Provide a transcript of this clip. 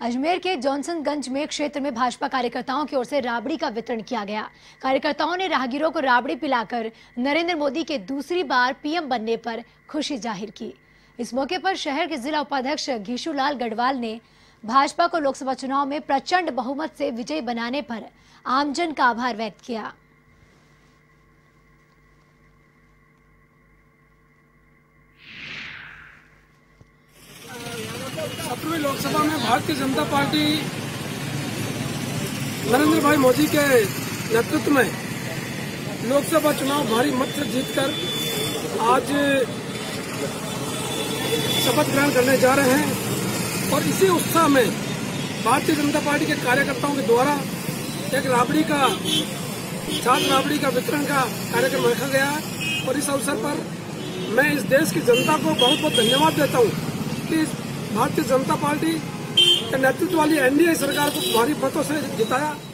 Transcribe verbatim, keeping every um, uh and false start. अजमेर के जॉनसनगंज में क्षेत्र में भाजपा कार्यकर्ताओं की ओर से राबड़ी का वितरण किया गया। कार्यकर्ताओं ने राहगीरों को राबड़ी पिलाकर नरेंद्र मोदी के दूसरी बार पीएम बनने पर खुशी जाहिर की। इस मौके पर शहर के जिला उपाध्यक्ष घीशुलाल गढ़वाल ने भाजपा को लोकसभा चुनाव में प्रचंड बहुमत से विजयी बनाने पर आमजन का आभार व्यक्त किया। सत्रहवीं लोकसभा में भारतीय जनता पार्टी नरेंद्र भाई मोदी के नेतृत्व में लोकसभा चुनाव भारी मत से जीतकर आज शपथ ग्रहण करने जा रहे हैं और इसी उत्साह में भारतीय जनता पार्टी के कार्यकर्ताओं के द्वारा एक राबड़ी का छात्र राबड़ी का वितरण का कार्यक्रम रखा गया है। और इस अवसर पर मैं इस देश की जनता को बहुत बहुत धन्यवाद देता हूँ कि भारतीय जनता पार्टी के नेतृत्व वाली एनडीए सरकार को भारी मतों से जिताया।